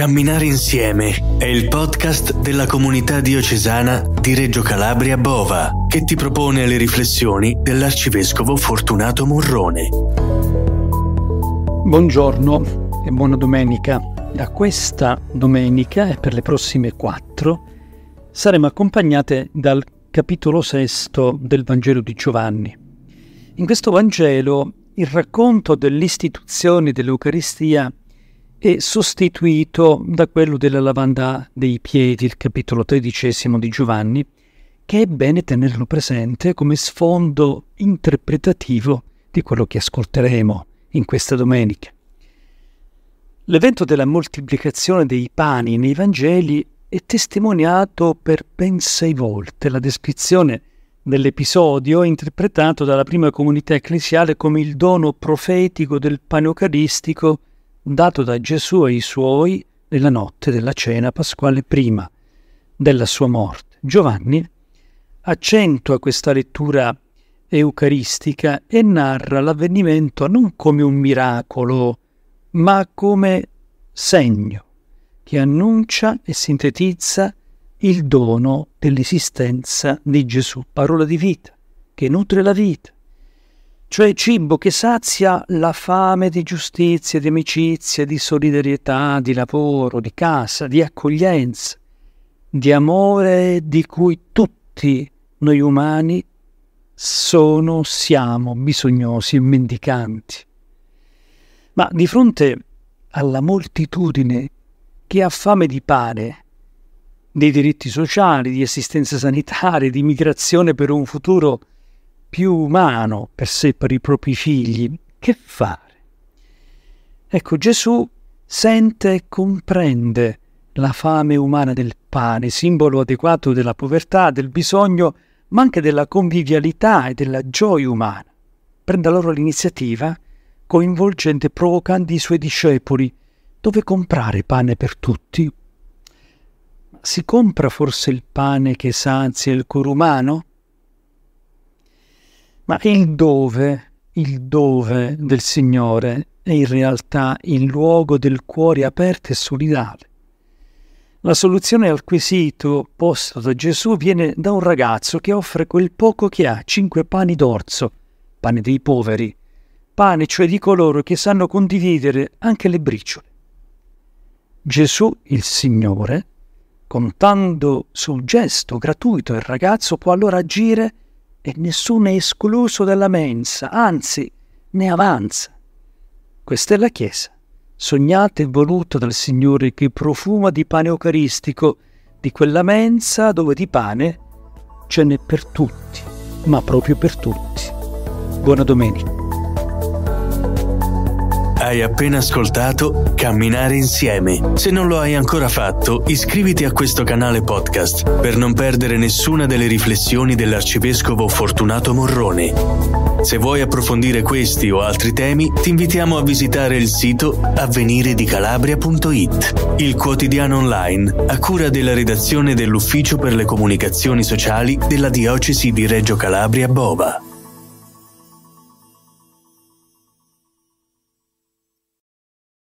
Camminare insieme è il podcast della comunità diocesana di Reggio Calabria Bova, che ti propone le riflessioni dell'arcivescovo Fortunato Morrone. Buongiorno e buona domenica. Da questa domenica e per le prossime 4 saremo accompagnate dal capitolo 6 del Vangelo di Giovanni. In questo Vangelo il racconto dell'istituzione dell'Eucaristia è sostituito da quello della lavanda dei piedi, il capitolo 13 di Giovanni, che è bene tenerlo presente come sfondo interpretativo di quello che ascolteremo in questa domenica. L'evento della moltiplicazione dei pani nei Vangeli è testimoniato per ben 6 volte. La descrizione dell'episodio è interpretato dalla prima comunità ecclesiale come il dono profetico del pane eucaristico dato da Gesù ai suoi nella notte della cena pasquale prima della sua morte. Giovanni accentua questa lettura eucaristica e narra l'avvenimento non come un miracolo, ma come segno che annuncia e sintetizza il dono dell'esistenza di Gesù, parola di vita, che nutre la vita. Cioè cibo che sazia la fame di giustizia, di amicizia, di solidarietà, di lavoro, di casa, di accoglienza, di amore di cui tutti noi umani siamo bisognosi e mendicanti. Ma di fronte alla moltitudine che ha fame di pane, dei diritti sociali, di assistenza sanitaria, di migrazione per un futuro più umano per sé e per i propri figli, che fare? Ecco, Gesù sente e comprende la fame umana del pane, simbolo adeguato della povertà, del bisogno, ma anche della convivialità e della gioia umana. Prende allora l'iniziativa, coinvolgente e provocando i suoi discepoli. Dove comprare pane per tutti? Si compra forse il pane che sazia il cuore umano? Ma il dove del Signore è in realtà il luogo del cuore aperto e solidale. La soluzione al quesito posto da Gesù viene da un ragazzo che offre quel poco che ha, 5 pani d'orzo, pane dei poveri, pane cioè di coloro che sanno condividere anche le briciole. Gesù, il Signore, contando sul gesto gratuito il ragazzo, può allora agire e nessuno è escluso dalla mensa, anzi, ne avanza. Questa è la Chiesa, sognata e voluta dal Signore, che profuma di pane eucaristico, di quella mensa dove di pane ce n'è per tutti, ma proprio per tutti. Buona domenica. Hai appena ascoltato Camminare insieme. Se non lo hai ancora fatto, iscriviti a questo canale podcast per non perdere nessuna delle riflessioni dell'arcivescovo Fortunato Morrone. Se vuoi approfondire questi o altri temi, ti invitiamo a visitare il sito avveniredicalabria.it, il quotidiano online a cura della redazione dell'Ufficio per le Comunicazioni Sociali della Diocesi di Reggio Calabria Bova.